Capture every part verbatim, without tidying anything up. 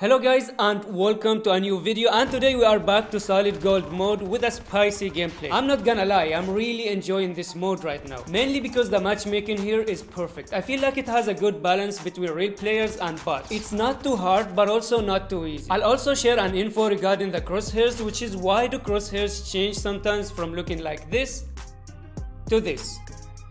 Hello guys and welcome to a new video, and today we are back to solid gold mode with a spicy gameplay. I'm not gonna lie, I'm really enjoying this mode right now, mainly because the matchmaking here is perfect. I feel like it has a good balance between real players and bots. It's not too hard but also not too easy. I'll also share an info regarding the crosshairs, which is why do crosshairs change sometimes from looking like this to this.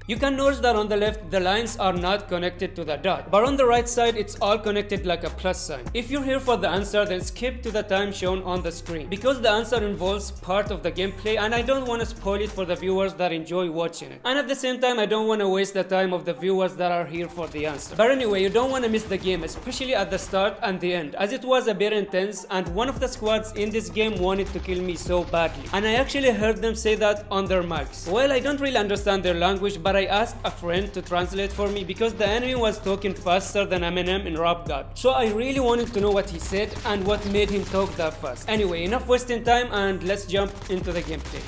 You can notice that on the left the lines are not connected to the dot, but on the right side it's all connected like a plus sign. If you're here for the answer, then skip to the time shown on the screen, because the answer involves part of the gameplay and I don't want to spoil it for the viewers that enjoy watching it, and at the same time I don't want to waste the time of the viewers that are here for the answer. But anyway, you don't want to miss the game, especially at the start and the end, as it was a bit intense and one of the squads in this game wanted to kill me so badly, and I actually heard them say that on their mics. Well, I don't really understand their language, but I asked a friend to translate for me because the enemy was talking faster than Eminem in Rob God. So I really wanted to know what he said and what made him talk that fast. Anyway, enough wasting time and let's jump into the gameplay.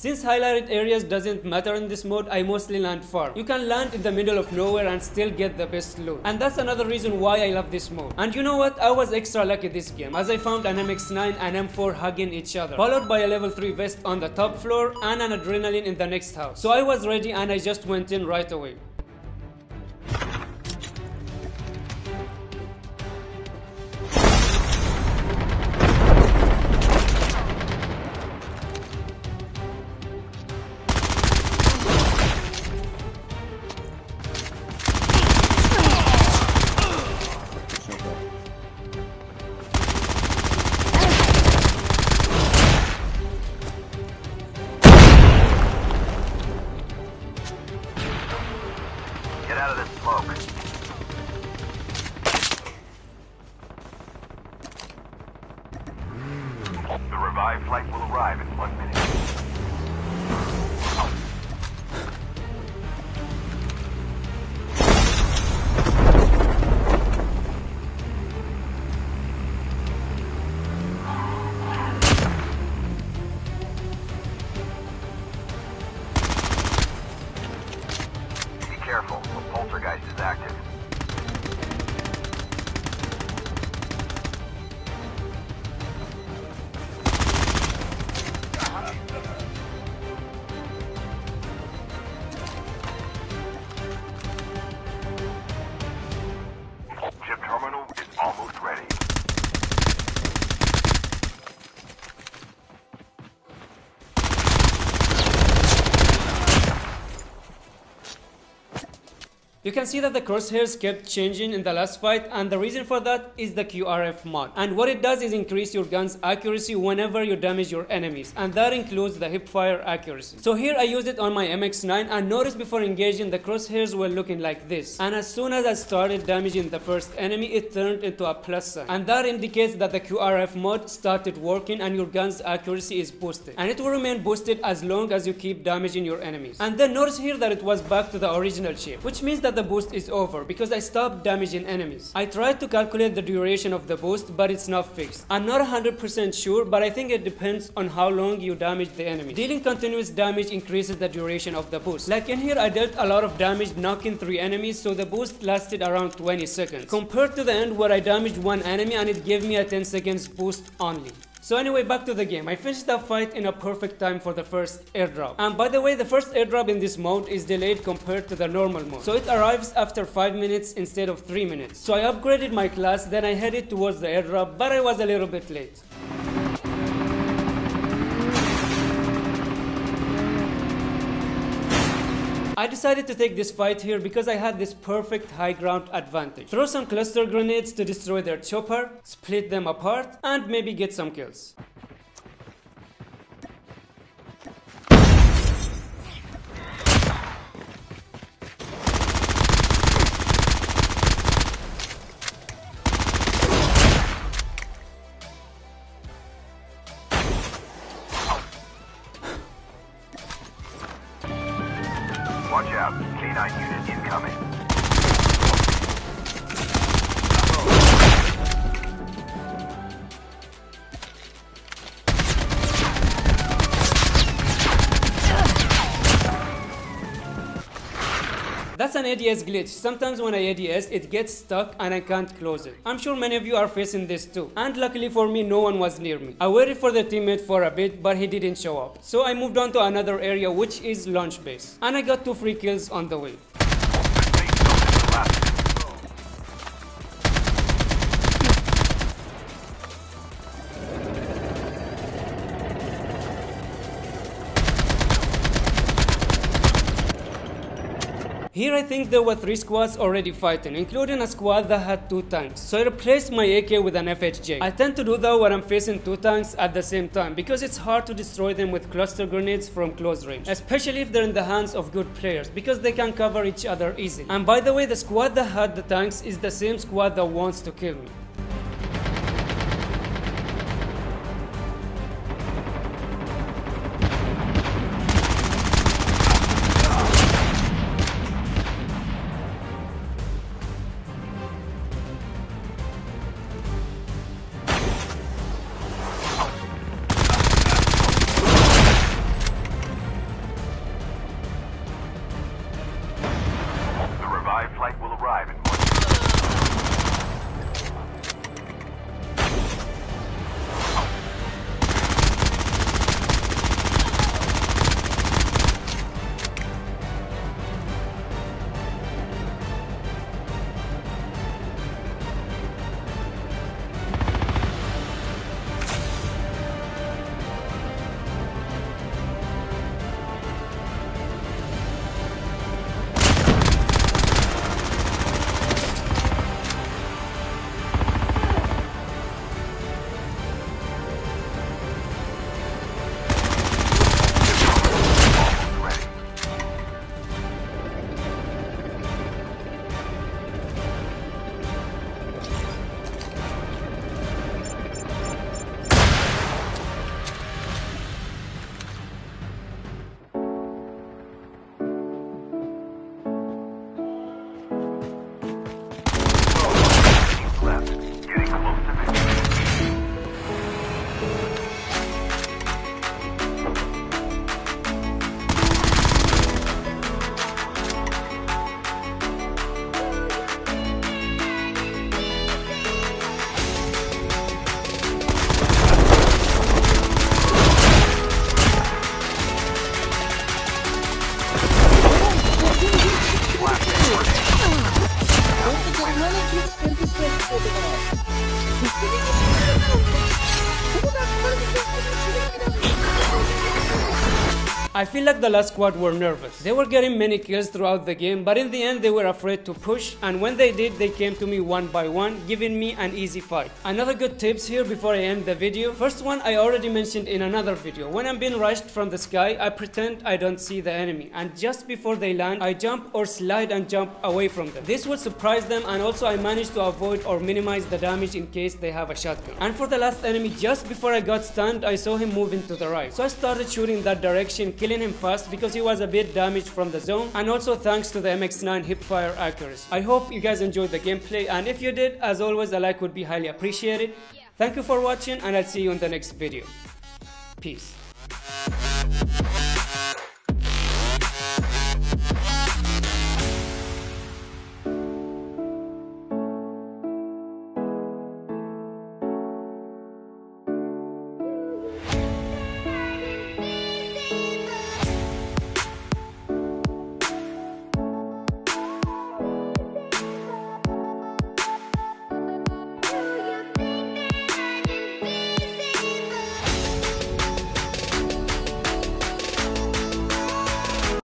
Since highlighted areas doesn't matter in this mode, I mostly land farm. You can land in the middle of nowhere and still get the best loot, and that's another reason why I love this mode. And you know what, I was extra lucky this game, as I found an M X nine and M four hugging each other, followed by a level three vest on the top floor and an adrenaline in the next house. So I was ready and I just went in right away. You can see that the crosshairs kept changing in the last fight, and the reason for that is the Q R F mod. And what it does is increase your gun's accuracy whenever you damage your enemies, and that includes the hipfire accuracy. So here I used it on my M X nine, and notice before engaging the crosshairs were looking like this, and as soon as I started damaging the first enemy it turned into a plus sign, and that indicates that the Q R F mod started working and your gun's accuracy is boosted, and it will remain boosted as long as you keep damaging your enemies. And then notice here that it was back to the original shape, which means that the boost is over because I stopped damaging enemies. I tried to calculate the duration of the boost, but it's not fixed. I'm not one hundred percent sure, but I think it depends on how long you damage the enemy. Dealing continuous damage increases the duration of the boost. Like in here, I dealt a lot of damage knocking three enemies, so the boost lasted around twenty seconds, compared to the end where I damaged one enemy and it gave me a ten seconds boost only. So anyway, back to the game. I finished that fight in a perfect time for the first airdrop. And by the way, the first airdrop in this mode is delayed compared to the normal mode, so it arrives after five minutes instead of three minutes. So I upgraded my class, then I headed towards the airdrop, but I was a little bit late. I decided to take this fight here because I had this perfect high ground advantage. Throw some cluster grenades to destroy their chopper, split them apart, and maybe get some kills. Watch out, K nine unit incoming. Oh. That's an A D S glitch. Sometimes when I A D S, it gets stuck and I can't close it. I'm sure many of you are facing this too. And luckily for me, no one was near me. I waited for the teammate for a bit, but he didn't show up. So I moved on to another area, which is launch base. And I got two free kills on the way. Here I think there were three squads already fighting, including a squad that had two tanks. So I replaced my A K with an F H J. I tend to do that when I'm facing two tanks at the same time, because it's hard to destroy them with cluster grenades from close range. Especially if they're in the hands of good players, because they can cover each other easily. And by the way, the squad that had the tanks is the same squad that wants to kill me. I feel like the last squad were nervous. They were getting many kills throughout the game, but in the end they were afraid to push, and when they did, they came to me one by one, giving me an easy fight. Another good tips here before I end the video. First one I already mentioned in another video. When I'm being rushed from the sky, I pretend I don't see the enemy, and just before they land, I jump or slide and jump away from them. This will surprise them, and also I managed to avoid or minimize the damage in case they have a shotgun. And for the last enemy, just before I got stunned, I saw him moving to the right. So I started shooting that direction, killing him fast because he was a bit damaged from the zone, and also thanks to the M X nine hipfire accuracy. I hope you guys enjoyed the gameplay, and if you did, as always, a like would be highly appreciated. Thank you for watching, and I'll see you in the next video. Peace.